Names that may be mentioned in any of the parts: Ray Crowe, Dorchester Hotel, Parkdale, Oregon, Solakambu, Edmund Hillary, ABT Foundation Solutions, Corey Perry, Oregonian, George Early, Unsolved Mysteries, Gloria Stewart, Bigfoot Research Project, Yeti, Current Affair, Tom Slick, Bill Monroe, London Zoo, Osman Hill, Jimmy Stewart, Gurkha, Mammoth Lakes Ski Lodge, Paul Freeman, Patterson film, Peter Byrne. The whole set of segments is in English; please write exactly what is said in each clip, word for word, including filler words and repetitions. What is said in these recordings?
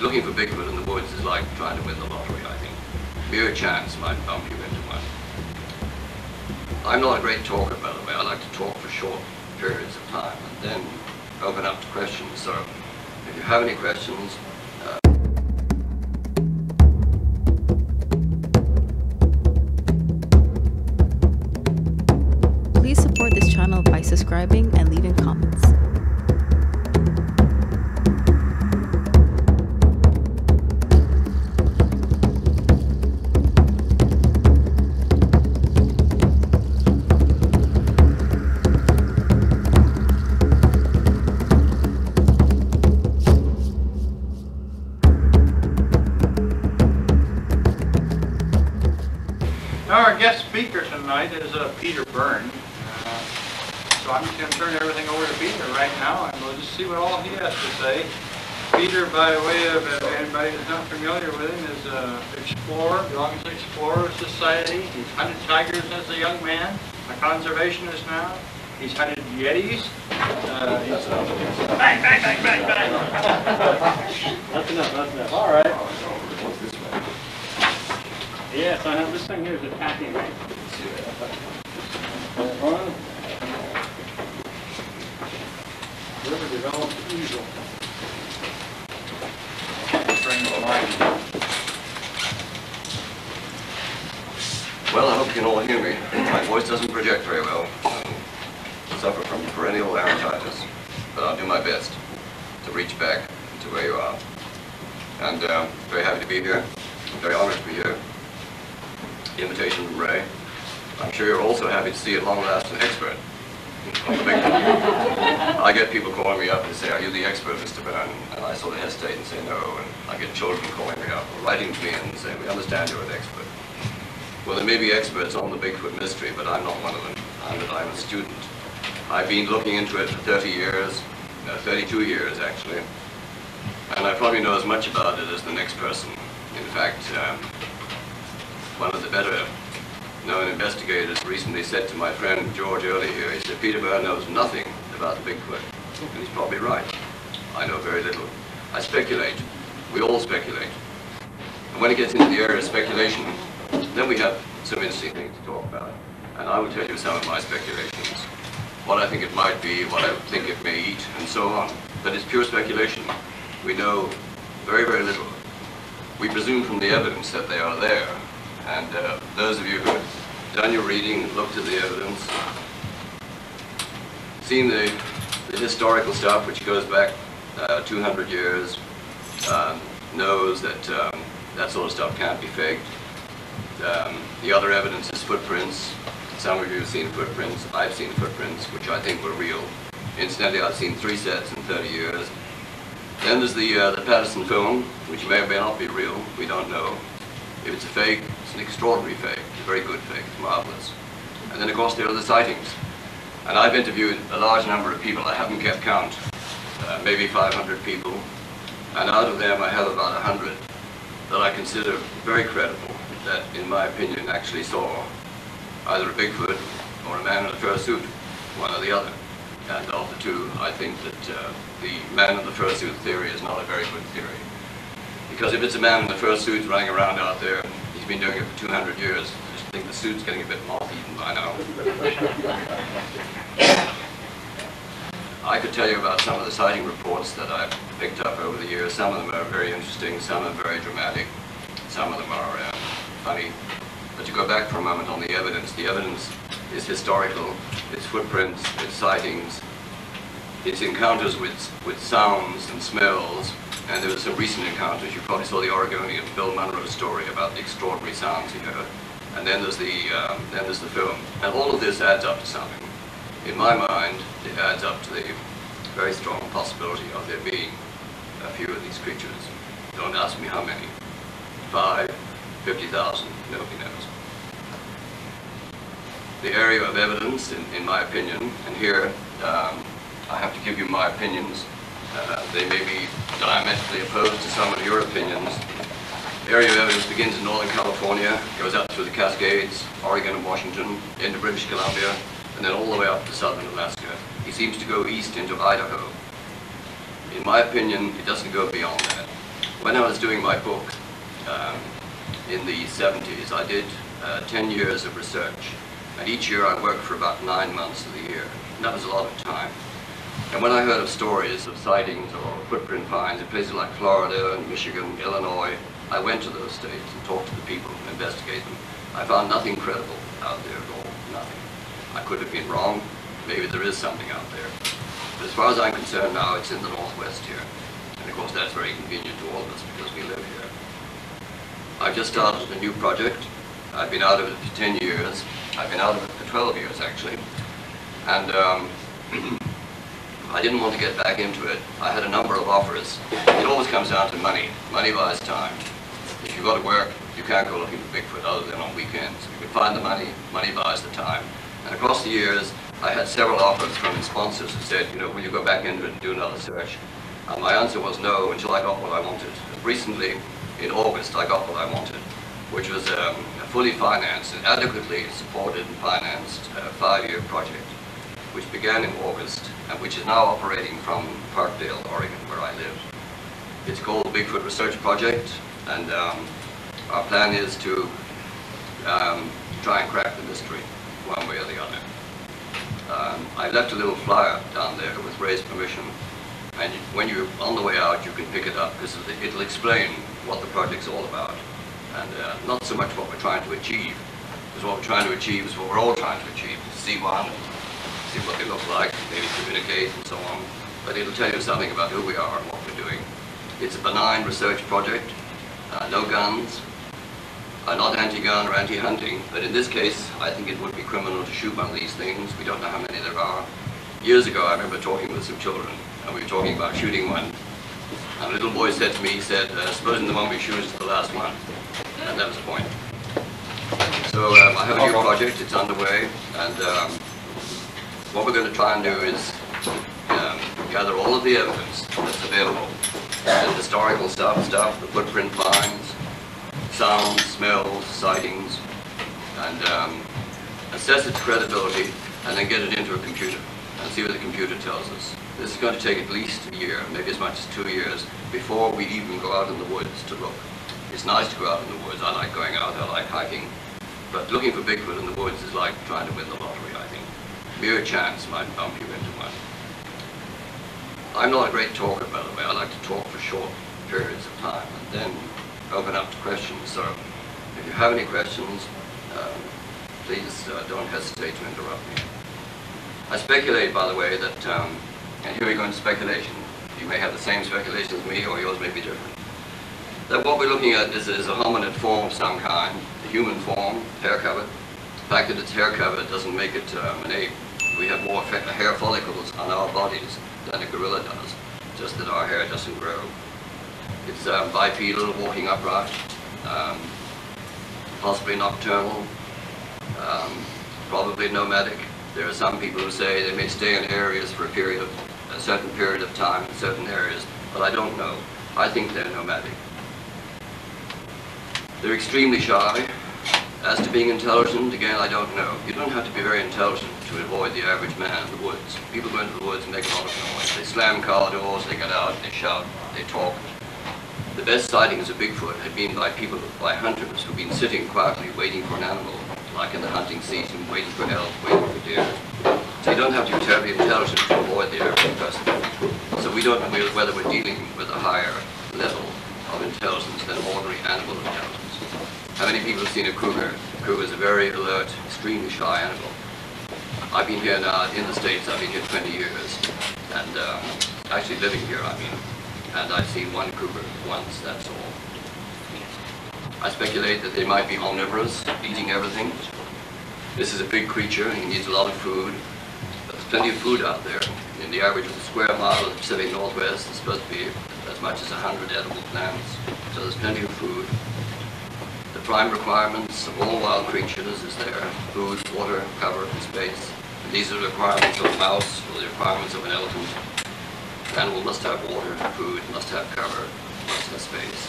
looking for Bigfoot in the woods is like trying to win the lottery, I think. Mere chance might bump you into one. I'm not a great talker, by the way. I like to talk for short periods of time and then open up to questions. So if you have any questions, channel by subscribing and leaving comments. Now our guest speaker tonight is uh, Peter Byrne. I'm just going to turn everything over to Peter right now, and we'll just see what all he has to say. Peter, by way of uh, anybody that's not familiar with him, is an uh, explorer, belongs to Explorer Society. He's hunted tigers as a young man, a conservationist now. He's hunted yetis. Uh, he's, uh, bang, bang, bang, bang, bang! That's enough, that's enough. All right. Yes, I have this thing here is attacking me. That one. River developed easel. Well, I hope you can all hear me. My voice doesn't project very well. I suffer from perennial laryngitis, but I'll do my best to reach back to where you are. And uh, very happy to be here. I'm very honored to be here. The invitation from Ray. I'm sure you're also happy to see at long last an expert. I get people calling me up and say, are you the expert, Mister Byrne? And I sort of hesitate and say no, and I get children calling me up or writing to me and saying, we understand you're an expert. Well, there may be experts on the Bigfoot mystery, but I'm not one of them. I'm, I'm a student. I've been looking into it for thirty years, uh, thirty-two years actually, and I probably know as much about it as the next person. In fact, um, one of the better known investigators recently said to my friend George Early here, he said, Peter Byrne knows nothing about Bigfoot. And he's probably right. I know very little. I speculate. We all speculate. And when it gets into the area of speculation, then we have some interesting things to talk about. And I will tell you some of my speculations. What I think it might be, what I think it may eat, and so on. But it's pure speculation. We know very, very little. We presume from the evidence that they are there. And uh, those of you who have done your reading and looked at the evidence, seen the, the historical stuff which goes back uh, two hundred years, um, knows that um, that sort of stuff can't be faked. Um, the other evidence is footprints. Some of you have seen footprints. I've seen footprints, which I think were real. Incidentally, I've seen three sets in thirty years. Then there's the, uh, the Patterson film, which may or may not be real. We don't know. If it's a fake, it's an extraordinary fake, it's a very good fake, it's marvelous. And then of course there are the sightings. And I've interviewed a large number of people, I haven't kept count, uh, maybe five hundred people. And out of them I have about one hundred that I consider very credible, that in my opinion actually saw either a Bigfoot or a man in a fursuit, one or the other. And of the two, I think that uh, the man in the fursuit theory is not a very good theory. Because if it's a man in the fursuit running around out there, he's been doing it for two hundred years. I just think the suit's getting a bit moth-eaten by now. I could tell you about some of the sighting reports that I've picked up over the years. Some of them are very interesting, some are very dramatic, some of them are uh, funny. But to go back for a moment on the evidence, the evidence is historical. It's footprints, it's sightings, it's encounters with, with sounds and smells. And there was some recent encounters. You probably saw the Oregonian Bill Monroe story about the extraordinary sounds he heard. And then there's the um, then there's the film. And all of this adds up to something. In my mind, it adds up to the very strong possibility of there being a few of these creatures. Don't ask me how many. Five, fifty thousand, nobody knows. The area of evidence, in, in my opinion, and here um, I have to give you my opinions. Uh, they may be diametrically opposed to some of your opinions. The area of evidence begins in Northern California, goes up through the Cascades, Oregon and Washington, into British Columbia, and then all the way up to southern Alaska. He seems to go east into Idaho. In my opinion, it doesn't go beyond that. When I was doing my book um, in the seventies, I did uh, ten years of research, and each year I worked for about nine months of the year. And that was a lot of time. And when I heard of stories of sightings or footprint finds in places like Florida and Michigan, Illinois, I went to those states and talked to the people and investigated them. I found nothing credible out there at all, nothing. I could have been wrong, maybe there is something out there. But as far as I'm concerned now, it's in the Northwest here. And of course that's very convenient to all of us because we live here. I've just started a new project. I've been out of it for ten years. I've been out of it for twelve years actually. And um, I didn't want to get back into it. I had a number of offers. It always comes down to money. Money buys time. If you've got to work, you can't go looking for Bigfoot other than on weekends. If you find the money, money buys the time. And across the years, I had several offers from sponsors who said, you know, will you go back into it and do another search? And my answer was no until I got what I wanted. Recently, in August, I got what I wanted, which was um, a fully financed and adequately supported and financed uh, five-year project, which began in August and which is now operating from Parkdale, Oregon, where I live. It's called the Bigfoot Research Project, and um, our plan is to um, try and crack the mystery one way or the other. Um, I left a little flyer down there with Ray's permission, and when you're on the way out you can pick it up because it'll explain what the project's all about, and uh, not so much what we're trying to achieve, because what we're trying to achieve is what we're all trying to achieve, see one, see what they look like, maybe communicate and so on, but it'll tell you something about who we are and what we're doing. It's a benign research project, uh, no guns, uh, not anti-gun or anti-hunting, but in this case I think it would be criminal to shoot one of these things. We don't know how many there are. Years ago I remember talking with some children and we were talking about shooting one, and a little boy said to me, he said, uh, supposing the one we shoot is the last one, and that was the point. So um, I have a new project, it's underway, and um, what we're going to try and do is um, gather all of the evidence that's available, the historical stuff, stuff, the footprint finds, sounds, smells, sightings, and um, assess its credibility, and then get it into a computer and see what the computer tells us. This is going to take at least a year, maybe as much as two years, before we even go out in the woods to look. It's nice to go out in the woods. I like going out, I like hiking, but looking for Bigfoot in the woods is like trying to win the lottery, I think. Mere chance might bump you into one. I'm not a great talker, by the way. I like to talk for short periods of time and then open up to questions. So if you have any questions, um, please uh, don't hesitate to interrupt me. I speculate, by the way, that, um, and here we go into speculation. You may have the same speculation as me, or yours may be different. That what we're looking at is, is a hominid form of some kind, a human form, hair covered. The fact that it's hair covered doesn't make it um, an ape. We have more hair follicles on our bodies than a gorilla does, just that our hair doesn't grow. It's um, bipedal, walking upright, um, possibly nocturnal, um, probably nomadic. There are some people who say they may stay in areas for a period of a certain period of time in certain areas, but I don't know. I think they're nomadic. They're extremely shy. As to being intelligent, again, I don't know. You don't have to be very intelligent to avoid the average man in the woods. People go into the woods and make a lot of noise. They slam car doors, they get out, they shout, they talk. The best sightings of Bigfoot had been by people, by hunters who've been sitting quietly waiting for an animal, like in the hunting season, waiting for elk, waiting for deer. So you don't have to be terribly intelligent to avoid the average person. So we don't know whether we're dealing with a higher level of intelligence than ordinary animal intelligence. How many people have seen a cougar? A cougar is a very alert, extremely shy animal. I've been here now, in the States, I've been here twenty years, and um, actually living here, I mean, and I've seen one cougar once, that's all. I speculate that they might be omnivorous, eating everything. This is a big creature, he needs a lot of food. There's plenty of food out there. In the average of the square mile of the Pacific Northwest, there's supposed to be as much as one hundred edible plants, so there's plenty of food. The prime requirements of all wild creatures is their food, water, cover, and space. And these are the requirements of a mouse or the requirements of an elephant. The animal must have water, food, must have cover, must have space.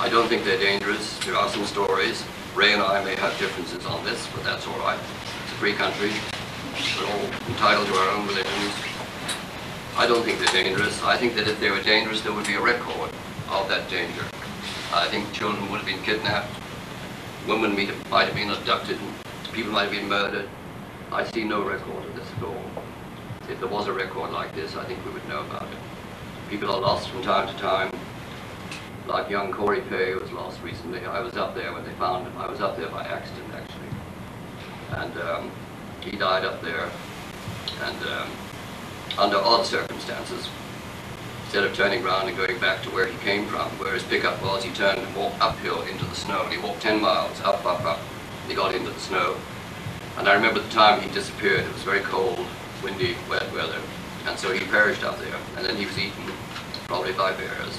I don't think they're dangerous. There are some stories. Ray and I may have differences on this, but that's all right. It's a free country. We're all entitled to our own religions. I don't think they're dangerous. I think that if they were dangerous, there would be a record of that danger. I think children would have been kidnapped, women might have been abducted, people might have been murdered. I see no record of this at all. If there was a record like this, I think we would know about it. People are lost from time to time. Like young Corey Perry was lost recently. I was up there when they found him. I was up there by accident, actually. And um, he died up there. And um, under odd circumstances, instead of turning around and going back to where he came from, where his pickup was, he turned and walked uphill into the snow. And he walked ten miles, up, up, up. And he got into the snow. And I remember the time he disappeared. It was very cold, windy, wet weather. And so he perished up there. And then he was eaten, probably by bears.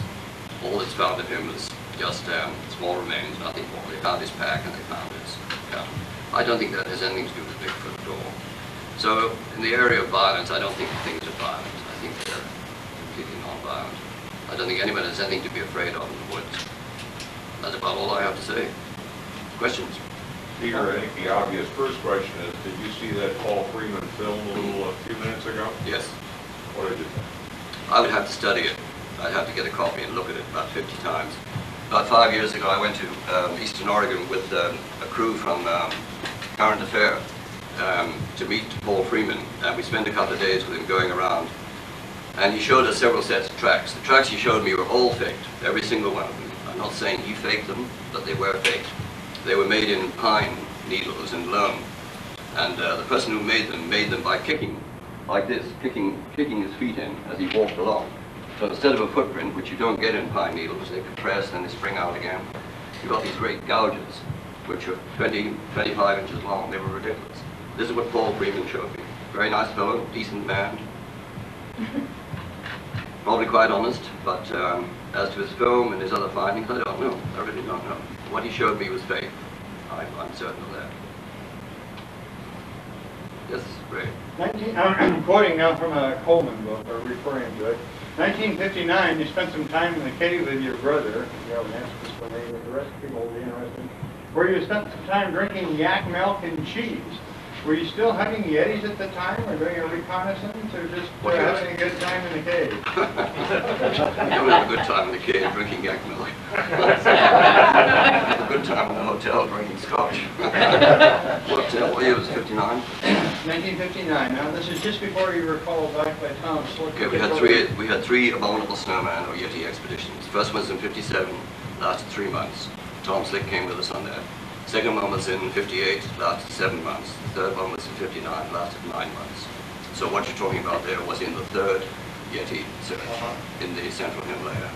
All that's found of him was just um, small remains, nothing more. They found his pack and they found his gun. I don't think that has anything to do with Bigfoot at all. So, in the area of violence, I don't think things are violent. I think they're completely non-violent. I don't think anyone has anything to be afraid of in the woods. That's about all I have to say. Questions? Peter, I think the obvious first question is, did you see that Paul Freeman film a little a few minutes ago? Yes. What did you think? I would have to study it. I'd have to get a copy and look at it about fifty times. About five years ago, I went to um, Eastern Oregon with um, a crew from um, Current Affair um, to meet Paul Freeman, and we spent a couple of days with him going around. And he showed us several sets of tracks. The tracks he showed me were all faked, every single one of them. I'm not saying he faked them, but they were faked. They were made in pine needles and loam, and uh, the person who made them made them by kicking, like this, kicking, kicking his feet in as he walked along. So instead of a footprint, which you don't get in pine needles, they compress and they spring out again. You've got these great gouges, which are twenty, twenty-five inches long. They were ridiculous. This is what Paul Freeman showed me. Very nice fellow, decent man. Probably quite honest, but um, as to his film and his other findings, I don't know. I really don't know. What he showed me was fake. I, I'm certain of that. Yes, Ray. I'm quoting now from a Coleman book, or referring to it. nineteen fifty-nine, you spent some time in the cave with your brother, you have an answer for me, but the rest of people will be interested, where you spent some time drinking yak milk and cheese. Were you still hunting yetis at the time, or doing a reconnaissance, or just uh, having a good time in the cave? You don't have a good time in the cave drinking yak milk. A good time in the hotel drinking scotch. What uh, year was fifty-nine? nineteen fifty-nine. Now this is just before you were called back by Tom Slick. Okay, we had three. We had three abominable snowman or yeti expeditions. The first one was in fifty-seven, lasted three months. Tom Slick came with us on that. Second one was in fifty-eight, lasted seven months. The third one was in fifty-nine, lasted nine months. So what you're talking about there was in the third Yeti search uh-huh. in the central Himalaya.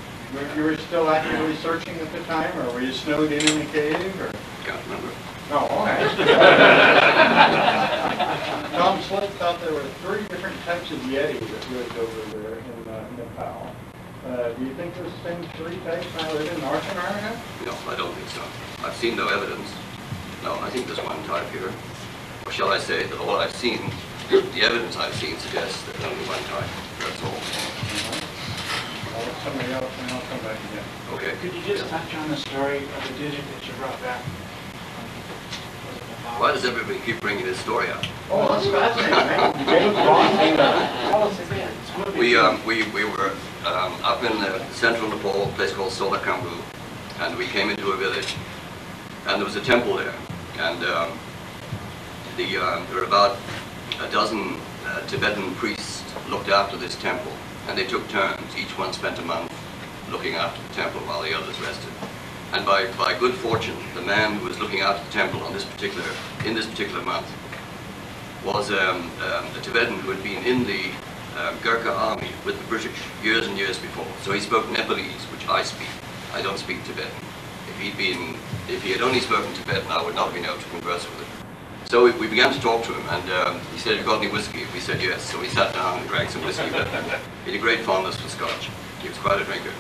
You were still actively searching at the time, or were you snowed in in the cave? Or? Can't remember. Oh, all right. Tom Slick thought there were three different types of Yeti that lived over there in uh, Nepal. Uh, do you think there's been three types now live in North America? No, I don't think so. I've seen no evidence. No, I think there's one type here. Or shall I say that all I've seen, the evidence I've seen suggests that only one type. That's all. Mm-hmm. I'll let somebody else and I'll come back again. Okay. Could you just yeah. touch on the story of the digit that you brought back? Why does everybody keep bringing this story up? Oh, that's fascinating. We, um, we, we were um, up in the central Nepal, a place called Solakambu, and we came into a village, and there was a temple there, and um, the, um, there were about a dozen uh, Tibetan priests looked after this temple, and they took turns. Each one spent a month looking after the temple while the others rested. And by, by good fortune, the man who was looking after the temple on this particular, in this particular month was um, um, a Tibetan who had been in the um, Gurkha army with the British years and years before. So he spoke Nepalese, which I speak. I don't speak Tibetan. If he'd been, if he had only spoken Tibetan, I would not have been able to converse with him. So we, we began to talk to him, and um, he said, "Have you got any whiskey?" We said, "Yes." So we sat down and drank some whiskey. But he had a great fondness for scotch. He was quite a drinker.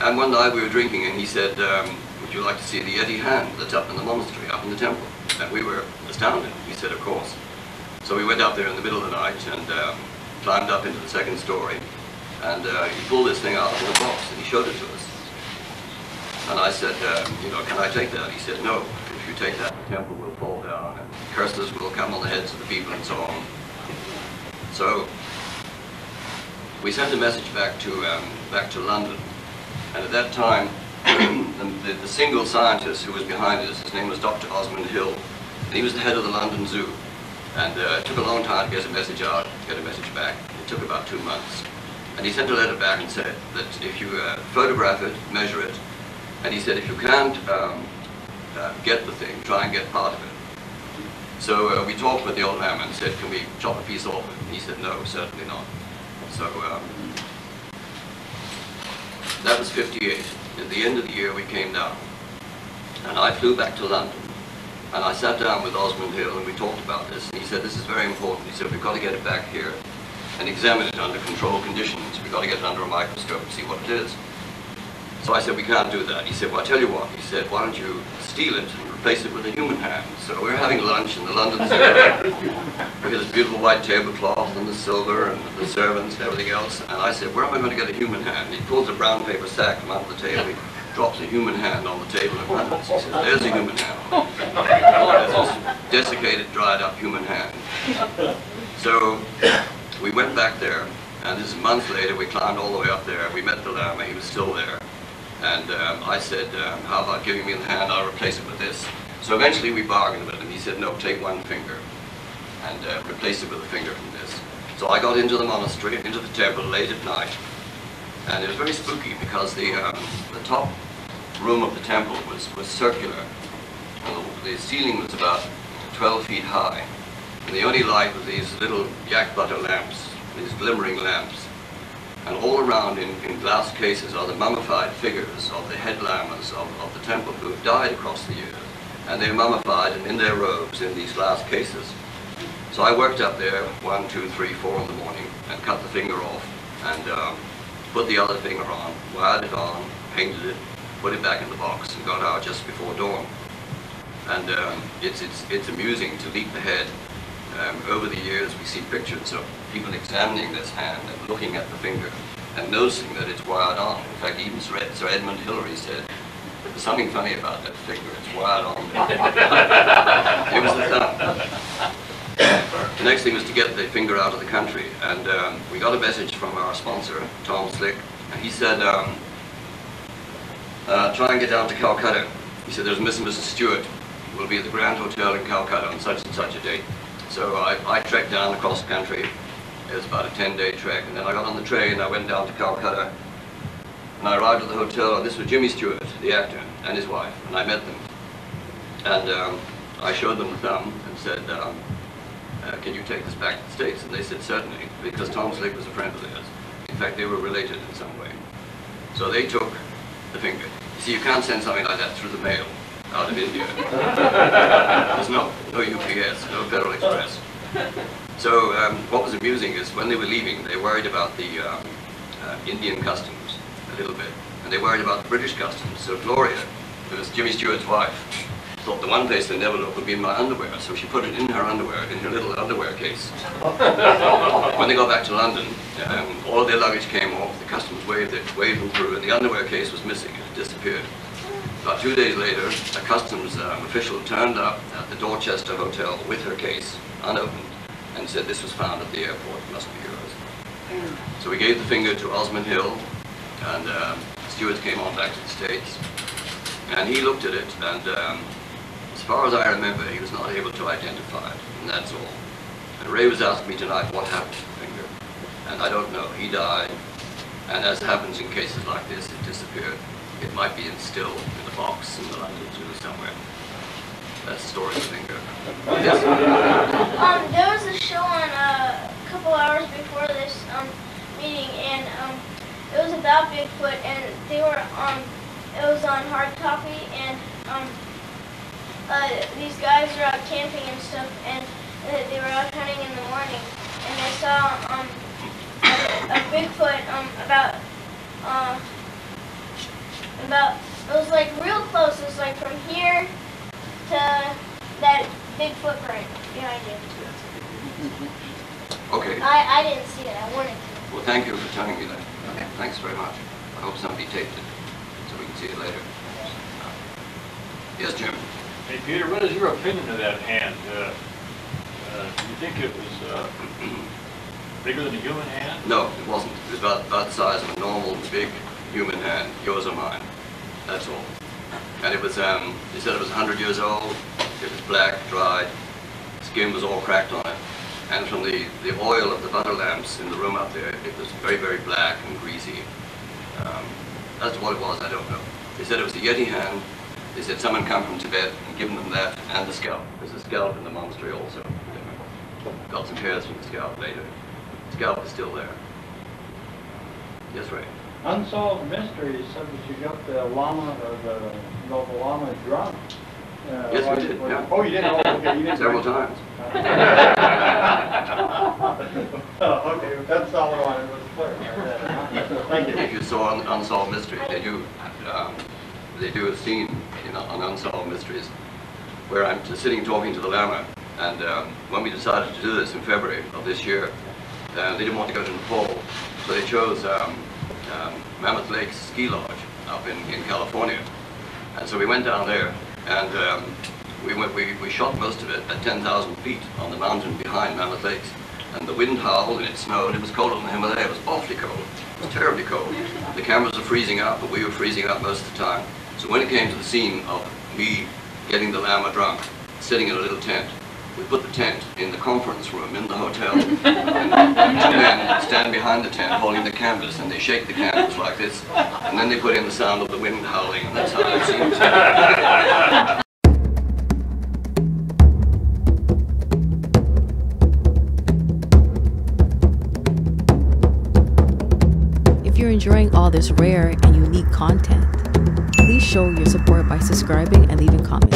And one night we were drinking, and he said, um, "Would you like to see the Yeti hand that's up in the monastery, up in the temple?" And we were astounded. We said, "Of course." So we went up there in the middle of the night and um, climbed up into the second story. And uh, he pulled this thing out of the box and he showed it to us. And I said, um, "You know, can I take that?" He said, "No. If you take that, the temple will fall down and curses will come on the heads of the people and so on." So we sent a message back to um, back to London, and at that time the, the single scientist who was behind this, his name was Doctor Osman Hill, and he was the head of the London Zoo, and uh, it took a long time to get a message out, to get a message back. It took about two months, and he sent a letter back and said that if you uh, photograph it, measure it, and he said if you can't um, uh, get the thing, try and get part of it. So uh, we talked with the old man and said, can we chop a piece off it? And he said, no, certainly not. So um, that was fifty-eight. At the end of the year, we came down. And I flew back to London. And I sat down with Osmond Hill and we talked about this. And he said, this is very important. He said, we've got to get it back here and examine it under controlled conditions. We've got to get it under a microscope and see what it is. So I said, we can't do that. He said, well, I tell you what. He said, why don't you steal it and replace it with a human hand? So we're having lunch in the London Zoo. We had this beautiful white tablecloth and the silver and the servants and everything else. And I said, where am I going to get a human hand? He pulls a brown paper sack from under the table. He drops a human hand on the table in front of us. He says, there's a human hand. Oh, there's this desiccated, dried up human hand. So we went back there. And this is months later, we climbed all the way up there. We met the llama. He was still there. And um, I said, um, how about giving me the hand, I'll replace it with this. So eventually we bargained with him. He said, no, take one finger and uh, replace it with a finger from this. So I got into the monastery, into the temple late at night. And it was very spooky because the, um, the top room of the temple was, was circular. And the, the ceiling was about twelve feet high. And the only light was these little yak butter lamps, these glimmering lamps. And all around in, in glass cases are the mummified figures of the head lamas of, of the temple who have died across the years. And they're mummified and in their robes in these glass cases. So I worked up there one, two, three, four in the morning and cut the finger off and um, put the other finger on, wired it on, painted it, put it back in the box and got out just before dawn. And um, it's, it's, it's amusing to leap ahead. Um, over the years we see pictures of people examining this hand and looking at the finger and noticing that it's wired on. In fact, even Sir Edmund Hillary said, there's something funny about that finger, it's wired on. It was the thumb. The next thing was to get the finger out of the country, and um, we got a message from our sponsor, Tom Slick, and he said, um, uh, try and get down to Calcutta. He said, there's Miss and Missus Stewart, will be at the Grand Hotel in Calcutta on such and such a date. So I, I trekked down across the country. It was about a ten-day trek, and then I got on the train. I went down to Calcutta, and I arrived at the hotel. And this was Jimmy Stewart, the actor, and his wife, and I met them. And um, I showed them the thumb and said, um, uh, "Can you take this back to the States?" And they said, "Certainly," because Tom Slick was a friend of theirs. In fact, they were related in some way. So they took the finger. You see, you can't send something like that through the mail. Out of India. There's no, no U P S, no Federal Express. So um, what was amusing is when they were leaving, they worried about the um, uh, Indian customs a little bit, and they worried about the British customs. So Gloria, who was Jimmy Stewart's wife, thought the one place they never looked would be in my underwear, so she put it in her underwear, in her little underwear case. When they got back to London, um, all of their luggage came off, the customs waved it, waved them through, and the underwear case was missing, it disappeared. About two days later, a customs um, official turned up at the Dorchester Hotel with her case, unopened, and said this was found at the airport, it must be yours. So we gave the finger to Osman Hill, and um, Stewart came on back to the States, and he looked at it, and um, as far as I remember, he was not able to identify it, and that's all. And Ray was asking me tonight what happened to the finger, and I don't know. He died, and as happens in cases like this, it disappeared. It might be in still in the box in the London Zoo somewhere. That's the story of the finger. Yes. Um, there was a show on uh, a couple hours before this um, meeting, and um, it was about Bigfoot, and they were on. It was on Hard Copy, and um, uh, these guys were out camping and stuff, and uh, they were out hunting in the morning, and they saw um, a, a Bigfoot um, about. Uh, About, it was like real close, it was like from here to that big footprint behind you. Okay. I, I didn't see it, I wanted to. Well, thank you for telling me that. Okay. Thanks very much. I hope somebody taped it so we can see it later. Okay. Yes, Jim? Hey, Peter, what is your opinion of that hand? Uh, uh, do you think it was uh, Bigger than a human hand? No, it wasn't. It was about, about the size of a normal, big human hand, yours or mine. That's all. And it was, um, he said it was a hundred years old, it was black, dried, skin was all cracked on it. And from the, the oil of the butter lamps in the room up there, it was very, very black and greasy. Um, that's what it was, I don't know. They said it was a Yeti hand. They said someone come from Tibet and given them that and the scalp. There's a scalp in the monastery also. Got some hairs from the scalp later. The scalp is still there. Yes, Ray. Unsolved Mysteries said that you got the llama, or the local llama drunk. Uh, yes, right, we did. Right. Yeah. Oh, you did? Oh, okay. You did several times. Oh, okay. That's all I wanted was clear. Thank you. If you saw an Unsolved Mystery, they do, um, they do a scene in, on Unsolved Mysteries where I'm just sitting talking to the llama. And um, when we decided to do this in February of this year, uh, they didn't want to go to Nepal, so they chose um, um, Mammoth Lakes Ski Lodge up in, in California. And so we went down there, and um, we, went, we, we shot most of it at ten thousand feet on the mountain behind Mammoth Lakes. And the wind howled, and it snowed. It was colder than the Himalaya. It was awfully cold. It was terribly cold. The cameras were freezing up, but we were freezing up most of the time. So when it came to the scene of me getting the llama drunk, sitting in a little tent, we put the tent in the conference room in the hotel, and two men stand behind the tent holding the canvas, and they shake the canvas like this, and then they put in the sound of the wind howling, and that's how it seems. If you're enjoying all this rare and unique content, please show your support by subscribing and leaving comments.